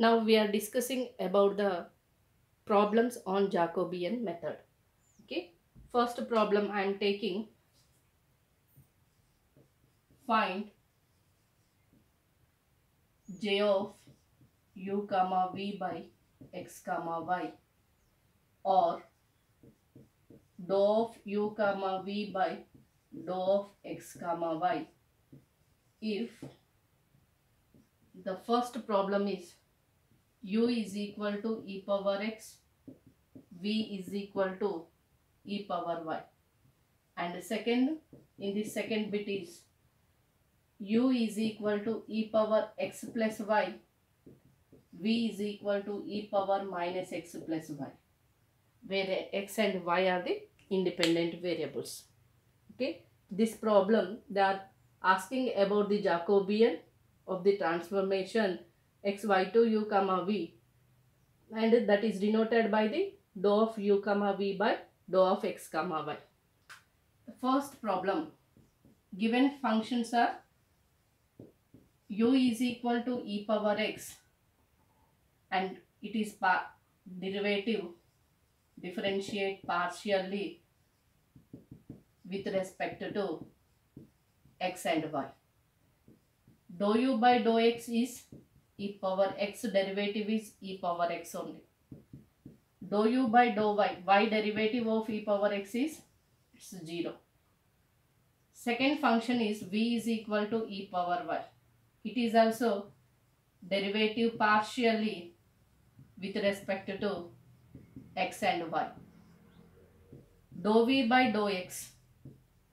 Now we are discussing about the problems on Jacobian method. Okay, first problem I am taking, find j of u comma v by x comma y or dou of u comma v by dou of x comma y if the first problem is u is equal to e power x, v is equal to e power y, and the second, in the second bit is u is equal to e power x plus y, v is equal to e power minus x plus y, where x and y are the independent variables. Okay, this problem, they are asking about the Jacobian of the transformation xy to u comma v, and that is denoted by the dou of u comma v by dou of x comma y. The first problem, given functions are u is equal to e power x and it is derivative, differentiate partially with respect to x and y. Dou u by dou x is e power x, derivative is e power x only. Dou u by dou y, y derivative of e power x is 0. Second function is v is equal to e power y. It is also derivative partially with respect to x and y. Dou v by dou x.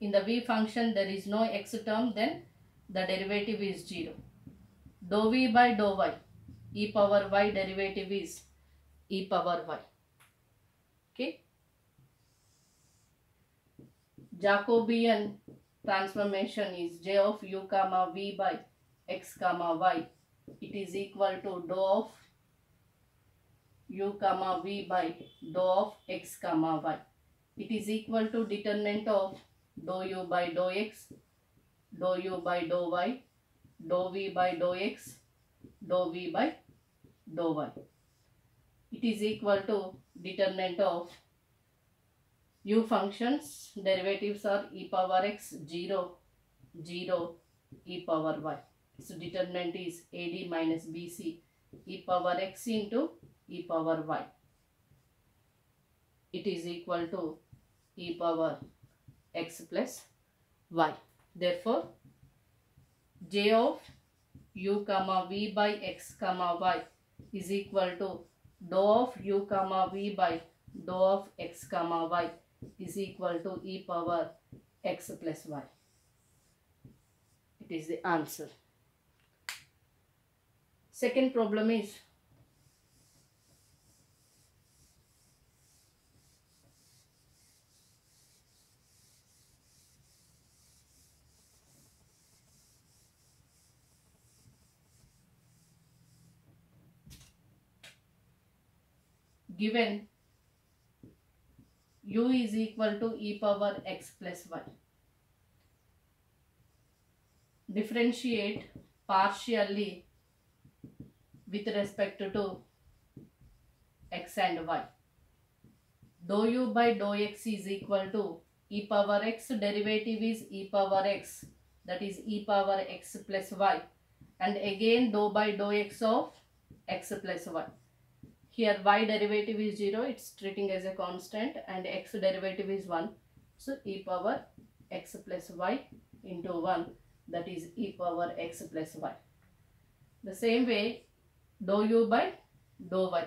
In the v function there is no x term, then the derivative is 0. Dou v by dou y, e power y, derivative is e power y. Okay. Jacobian transformation is j of u comma v by x comma y. It is equal to dou of u comma v by dou of x comma y. It is equal to determinant of dou u by dou x, dou u by dou y, dou v by dou x, dou v by dou y. It is equal to determinant of u functions, derivatives are e power x, 0, 0, e power y. So determinant is AD minus BC, e power x into e power y. It is equal to e power x plus y. Therefore, j of u comma v by x comma y is equal to dou of u comma v by dou of x comma y is equal to e power x plus y. It is the answer. Second problem is given u is equal to e power x plus y. Differentiate partially with respect to x and y. Dou u by dou x is equal to e power x, derivative is e power x, that is e power x plus y, and again dou by dou x of x plus y. Here y derivative is 0, it's treating as a constant, and x derivative is 1. So e power x plus y into 1, that is e power x plus y. The same way dou u by dou y.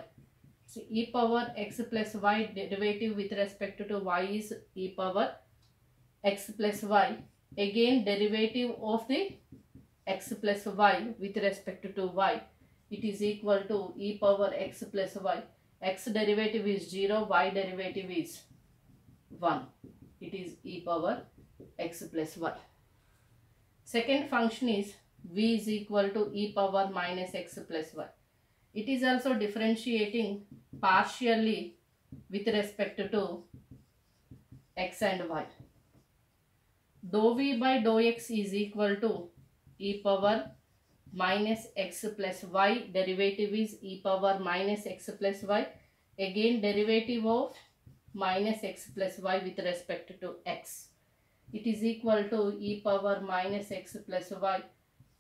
So e power x plus y, derivative with respect to y is e power x plus y. Again derivative of the x plus y with respect to y. It is equal to e power x plus y. X derivative is 0, y derivative is 1. It is e power x plus y. Second function is v is equal to e power minus x plus y. It is also differentiating partially with respect to x and y. Dou v by dou x is equal to e power minus x plus y. Derivative is e power minus x plus y. Again, derivative of minus x plus y with respect to x. It is equal to e power minus x plus y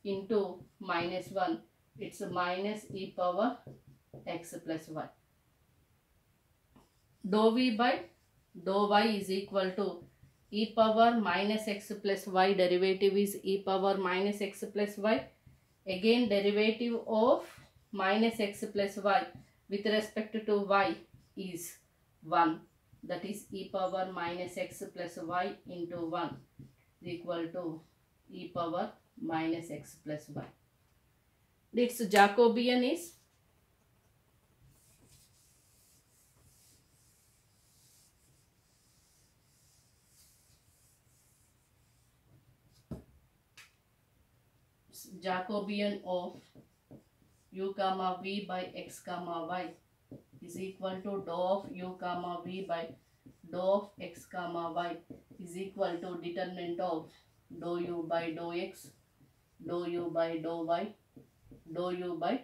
into minus 1. It's minus e power x plus y. Dou v by dou y is equal to e power minus x plus y. Derivative is e power minus x plus y. Again, derivative of minus x plus y with respect to y is 1. That is e power minus x plus y into 1 is equal to e power minus x plus y. Its Jacobian is Jacobian of u comma v by x comma y is equal to dou of u comma v by dou of x comma y is equal to determinant of dou u by dou x, dou u by dou y, dou u by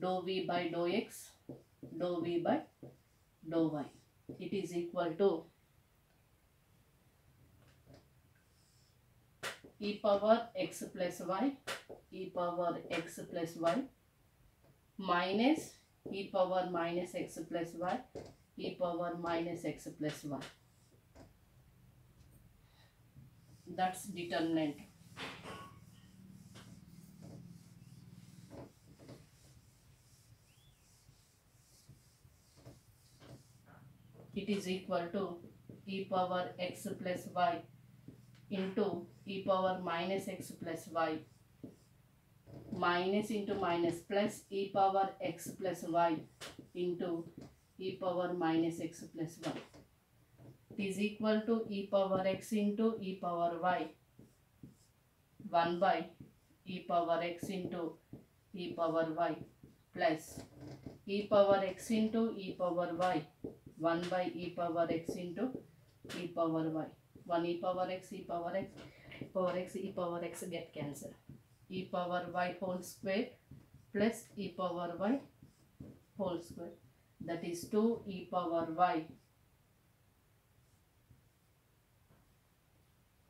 dou v by dou x, dou v by dou y. It is equal to e power x plus y, e power x plus y minus e power minus x plus y, e power minus x plus y. That's determinant. It is equal to e power x plus y into e power minus x plus y. Minus into minus plus e power x plus y into e power minus x plus y. It is equal to e power x into e power y. 1 by e power x into e power y plus e power x into e power y. 1 by e power x into e power y. 1 e power x get cancelled. E power y whole square plus e power y whole square. That is 2 e power y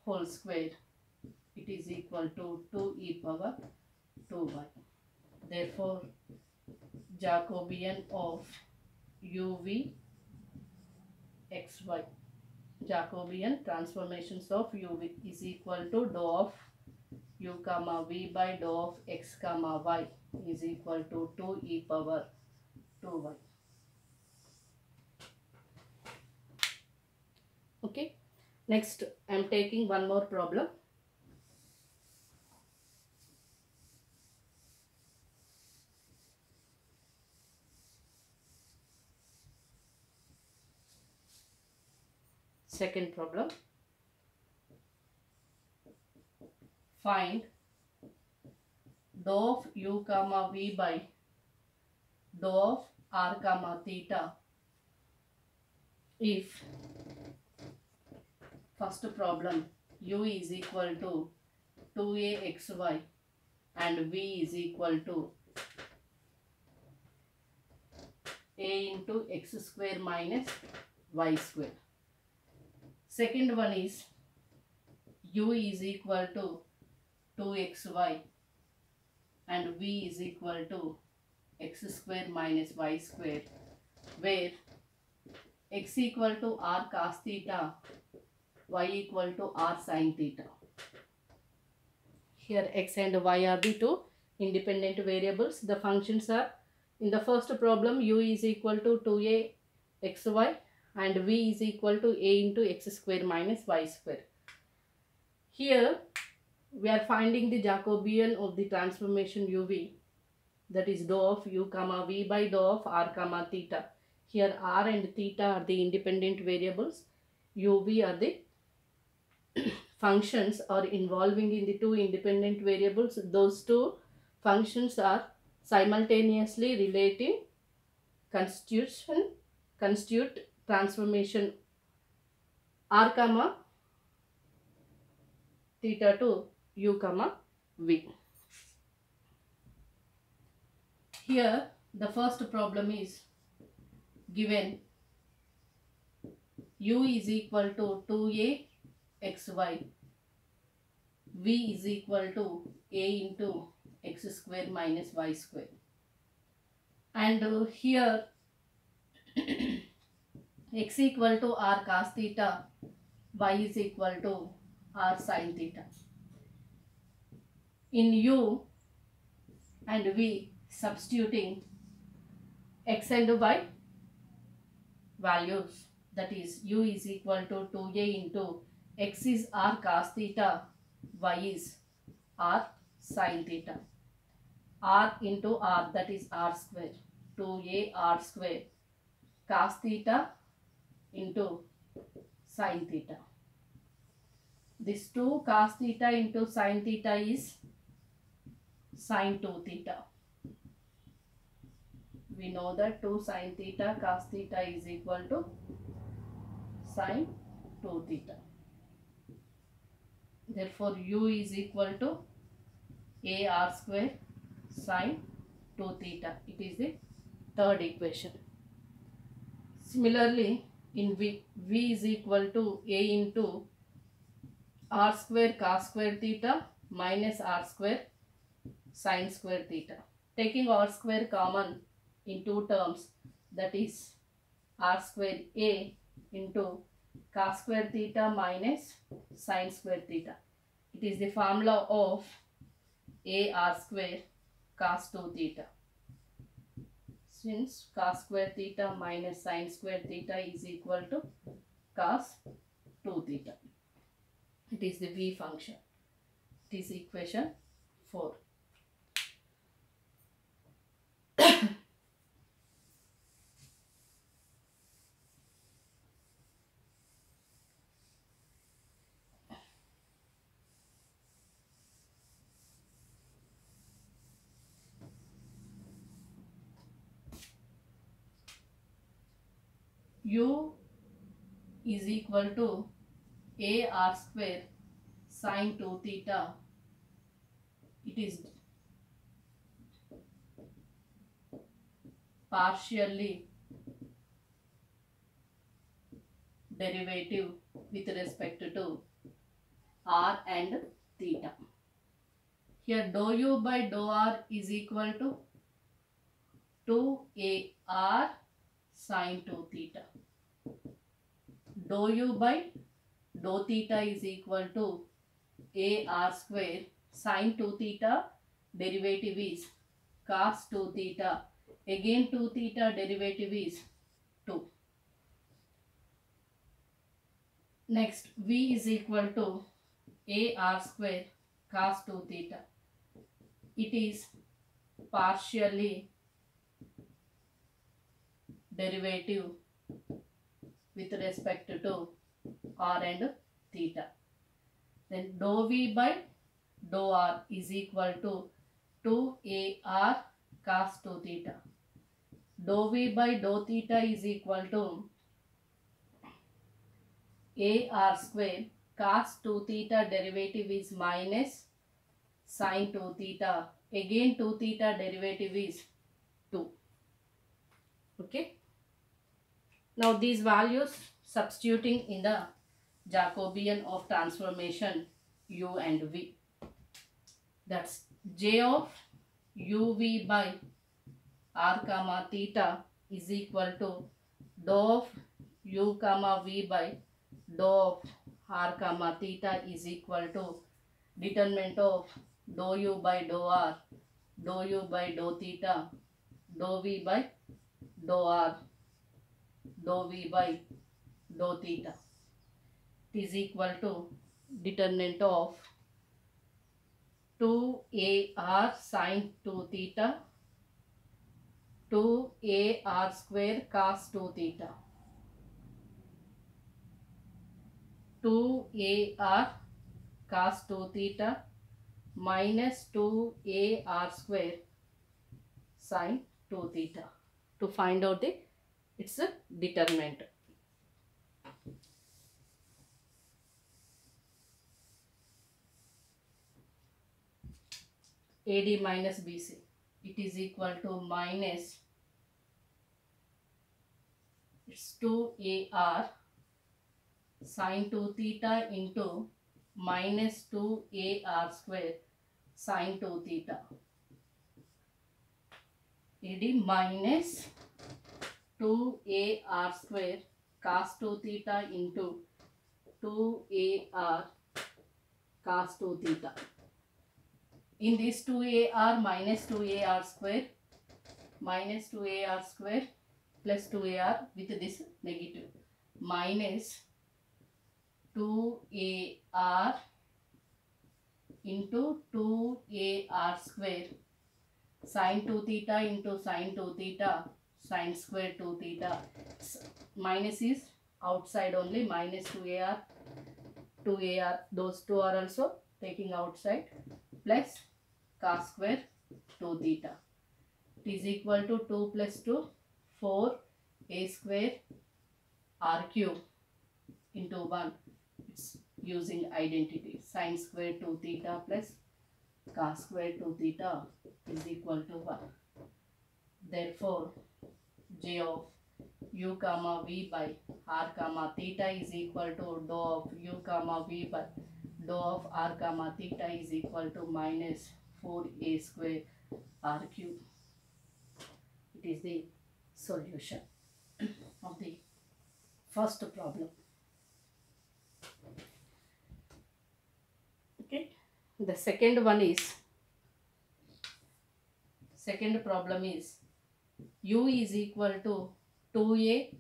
whole square. It is equal to 2 e power 2y. Therefore, Jacobian of uv xy. Jacobian transformations of uv is equal to dou of u comma v by dou of x comma y is equal to 2 e power 2y. Okay, next I am taking one more problem. Second problem. Find dou of u comma v by dou of r comma theta if first problem u is equal to 2axy and v is equal to a into x square minus y square. Second one is u is equal to 2xy and v is equal to x square minus y square, where x equal to r cos theta, y equal to r sin theta. Here x and y are the two independent variables. The functions are, in the first problem u is equal to 2axy and v is equal to a into x square minus y square. Here we are finding the Jacobian of the transformation uv, that is dou of u comma v by dou of r comma theta. Here r and theta are the independent variables. Uv are the functions are involving in the two independent variables. Those two functions are simultaneously relating constitute transformation r comma theta to u comma v. here the first problem is given u is equal to 2a xy, v is equal to a into x square minus y square, and here x equal to r cos theta, y is equal to r sin theta. In u and v, substituting x and y values, that is u is equal to 2a into x is r cos theta, y is r sin theta, r into r, that is r square, 2a r square cos theta into sin theta. This 2 cos theta into sin theta is sin 2 theta. We know that 2 sin theta cos theta is equal to sin 2 theta. Therefore, u is equal to a r square sin 2 theta. It is the third equation. Similarly, in v is equal to a into r square cos square theta minus r square sin square theta. Taking r square common in two terms, that is r square a into cos square theta minus sin square theta. It is the formula of a r square cos 2 theta. Since cos square theta minus sin square theta is equal to cos 2 theta. It is the v function. It is equation 4. U is equal to a r square sin 2 theta. It is partially derivative with respect to r and theta. Here dou u by dou r is equal to 2 a r sin 2 theta. Dou u by dou theta is equal to a r square sin 2 theta, derivative is cos 2 theta, again 2 theta, derivative is 2. Next, v is equal to a r square cos 2 theta. It is partially derivative with respect to r and theta. Then dou v by dou r is equal to 2ar cos 2 theta. Dou v by dou theta is equal to ar square cos 2 theta, derivative is minus sin 2 theta, again 2 theta, derivative is 2. Okay. Now these values substituting in the Jacobian of transformation u and v. That's j of uv by r comma theta is equal to dou of u comma v by dou of r comma theta is equal to determinant of dou u by dou r, dou u by dou theta, dou v by dou r, dou v by dou theta. It is equal to determinant of 2ar sin 2 theta, 2ar square cos 2 theta, 2ar cos 2 theta minus 2ar square sin 2 theta to find out the its a determinant. AD minus BC it is equal to minus, it's 2ar sin 2 theta into minus 2ar square sin 2 theta. Idi minus 2ar square cos 2 theta into 2ar cos 2 theta. In this 2ar minus 2ar square plus 2ar with this negative, minus 2ar into 2ar square sin 2 theta into sin 2 theta sin square 2 theta. Minus is outside only, minus 2ar, 2ar, those two are also taking outside, plus cos square 2 theta. It is equal to 2 plus 2, 4 a square r cube into 1. It's using identity. Sin square 2 theta plus cos square 2 theta is equal to 1. Therefore, j of u comma v by r comma theta is equal to dou of u comma v by dou of r comma theta is equal to minus 4a square r cube. It is the solution of the first problem. Okay, the second one is, second problem is u is equal to 2a,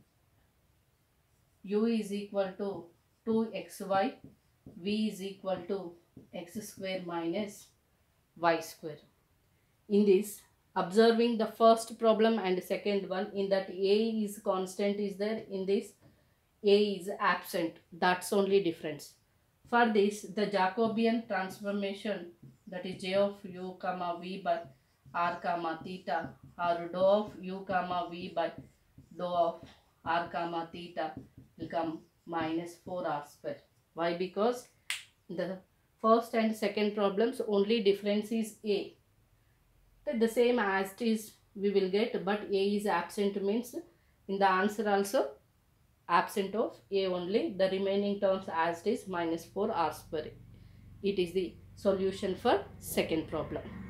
u is equal to 2xy, v is equal to x square minus y square. In this, observing the first problem and second one, in that a is constant is there, in this a is absent, that's only difference. For this, the Jacobian transformation, that is j of u comma v by r comma theta, or dou of u comma v by dou of r comma theta, will come minus 4r square. Why? Because the first and second problems only difference is a. The same as it is we will get, but a is absent means in the answer also absent of a only. The remaining terms as it is minus 4r square. It is the solution for second problem.